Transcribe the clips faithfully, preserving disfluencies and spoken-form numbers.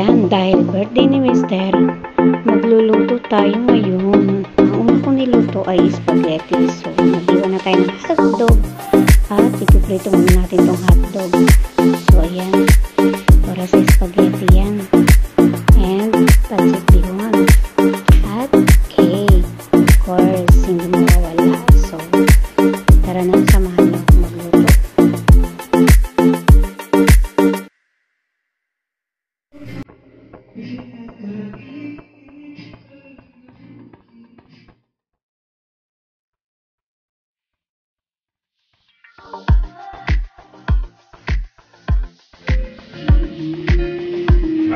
Ayan, dahil birthday ni Mister, magluluto tayo ngayon. Ang una kong niluto ay spaghetti. So, mag-iwa na tayo ng hotdog. At ipiprito muna natin itong hotdog. So, ayan. Para sa spaghetti yan. And, pancit bihon. At cake. Of course, hindi mawawala. So, tara na, samahan niyo ako magluto. Thank you.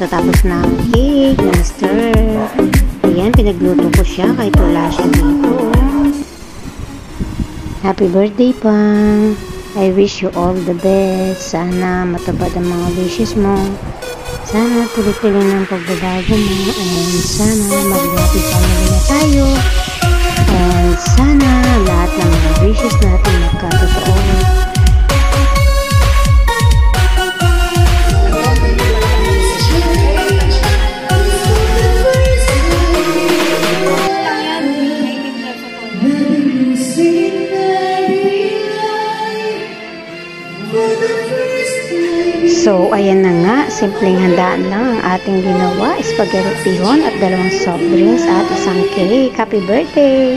Matatapos na ang cake, master. Ayan, pinagluto ko siya kahit wala siya dito. Happy birthday pa. I wish you all the best. Sana matupad ang mga wishes mo. Sana tuloy-tuloy ng pagbabago mo. And sana mag-happy family na tayo. And sana lahat ng mga wishes natin magkatotoo. So, ayan na nga, simpleng handaan lang ang ating ginawa, spaghetti pihon at dalawang soft drinks at isang cake. Happy birthday!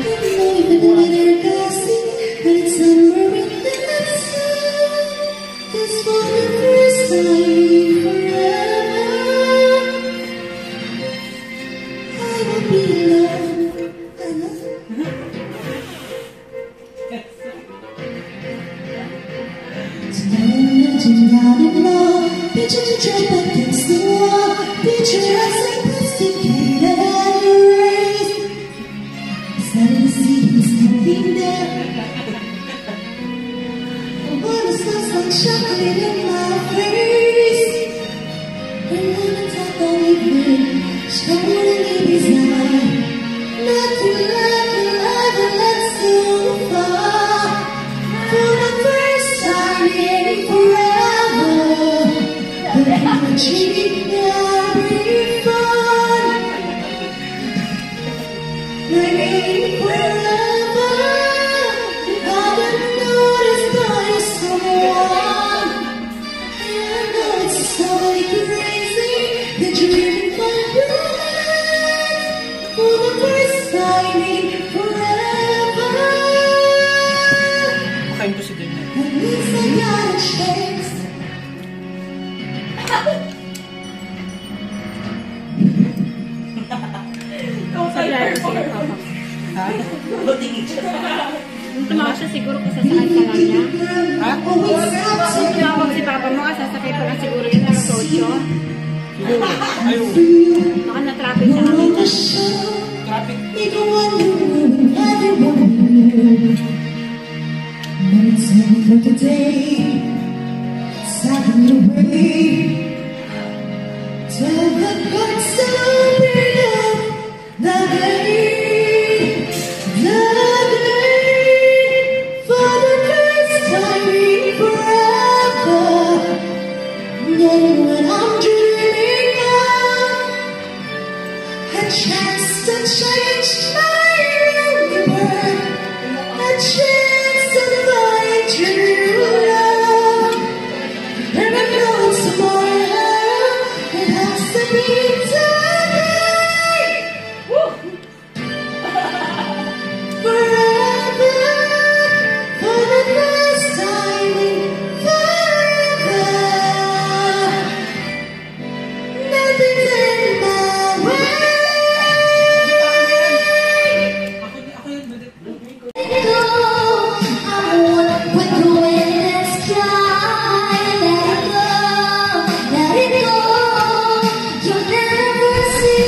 Siguro kung sasakay ka lang niya. Ha? Kung tinawag si Papa mo, sasakay pa lang siguro yun ng Tokyo. Ayaw. Baka na-traffic siya kami. Traffic?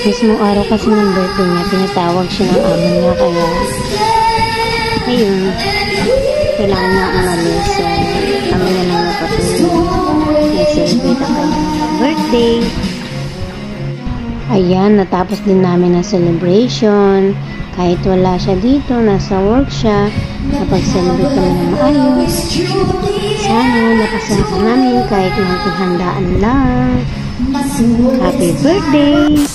Mismong araw kasi ng birthday niya, pinatawag siya ng amin niya, kaya ayun. kailangan niya ang analisa. Kami na lang napatuloy. I-celebrate ang kanyang birthday. Ayan, natapos din namin ang celebration. Kahit wala siya dito, nasa work siya. Napag-celebrate kami ng maayos. Sana napasaya namin kahit nating handaan lang. Happy birthday!